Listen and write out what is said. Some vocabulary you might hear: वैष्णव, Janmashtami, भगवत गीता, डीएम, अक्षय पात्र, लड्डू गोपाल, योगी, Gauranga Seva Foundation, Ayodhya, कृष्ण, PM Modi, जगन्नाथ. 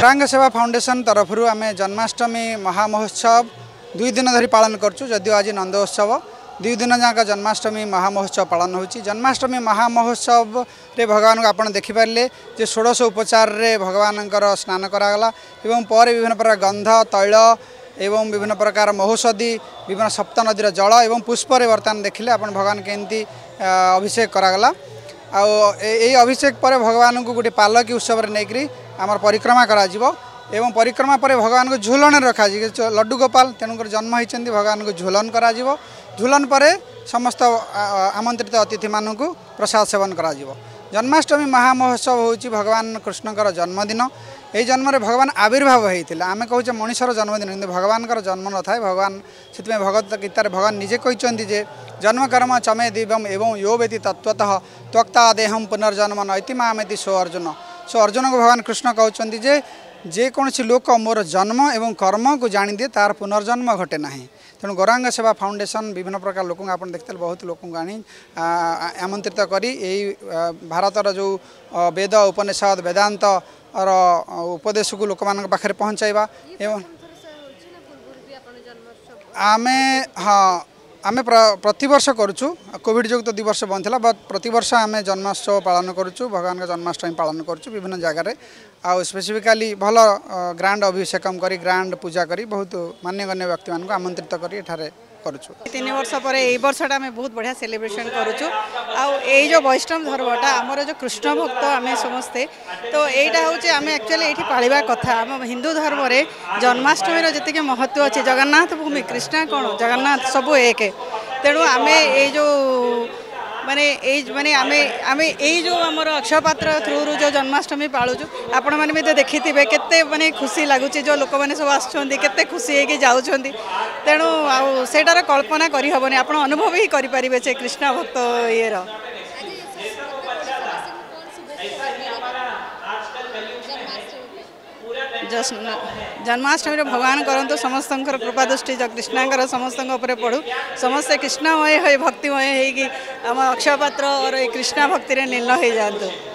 गौरांग सेवा फाउंडेशन तरफ आम जन्माष्टमी महामहोत्सव दुई दिन धरी पालन करछु। जदियो आज नंदोत्सव दुई दिन जाक जन्माष्टमी महामहोत्सव पालन होची। जन्माष्टमी महामहोत्सव रे भगवान को आपण देखि परले जे षोडश उपचार रे भगवान स्नान करागला एवं पर विभिन्न प्रकार गंध तैल एवं विभिन्न प्रकार महोषधि विभिन्न सप्त नदीर जल एवं पुष्परे वर्तमान देखिले आपण भगवान केंती अभिषेक करागला। आ अभिषेक पर भगवान को गोटे पालकी उत्सव रे नेकरी आमर परिक्रमा कराजिवो एवं परिक्रमा पर भगवान को झूलन रखा लड्डू गोपाल तेणुकर जन्म होती भगवान को झूलन कराजिवो। झूलन पर समस्त आमंत्रित अतिथि मानू प्रसाद सेवन कराजिवो। जन्माष्टमी महामहोत्सव होची भगवान कृष्णकर जन्मदिन। यही जन्म भगवान आविर्भाव होता आम कहे मनीषर जन्मदिन कि भगवान जन्म न था। भगवान से भगवत गीत भगवान निजे कहते जन्म कर्म चमे दिव्यम एवं यो व्यति तत्वतः त्वक्ता देहम पुनर्जन्म नैति मामेति सो अर्जुन को भगवान कृष्ण कहते जेकोसी लोक मोर जन्म एवं कर्म को जानी दिए तार पुनर्जन्म घटे ना। तेणु गौरांग सेवा फाउंडेशन विभिन्न प्रकार लोक आपन देखते बहुत लोक आमंत्रित करी भारतर जो वेद उपनिषद वेदांत और उपदेश को लोक मान पाखे पहुँचाइबा एवं आमे हाँ आम प्रतिवर्ष करुचु। कोविड जो तो 2 वर्ष बंद था बट प्रतिवर्ष आम जन्माष्टमी पालन करुचु। भगवान का जन्माष्टमी पालन करुचु विभिन्न जगार आउ स्पेसिफिकली भल ग्रांड अभिषेकम करी ग्रांड पूजा करी बहुत मान्यगण्य व्यक्ति मानक आमंत्रित करी एठारे करुचु। 3 वर्ष पर यह वर्षटा आम बहुत बढ़िया सेलिब्रेशन करुचु। आउ वैष्णव धर्मटा आमर जो कृष्ण भक्त आम समस्ते तो यहाँ हूँ आम एक्चुअली ये पाला कथा। आम हिंदू धर्म रे जन्माष्टमी जितक महत्व अच्छे जगन्नाथ भूमि कृष्णा कौन जगन्नाथ सब एक। तेणु आम ये जो माने जो आमर अक्षय पात्र थ्रु रु जो जन्माष्टमी पालुचु आपण मैंने तो देखी थे के माने खुशी लगुच जो लोक मैंने सब आसुँचे खुशी होगी। तेणु आटार कल्पना करहबनी आप अनुभव ही करें से कृष्ण भक्त ये जन्माष्टमी भगवान करंतु समस्त कृपा दृष्टि कृष्णा समस्त पढ़ू समस्ते कृष्णमय भक्तिमय होम अक्षय पात्र और कृष्णा भक्ति रे लीन हो जातु।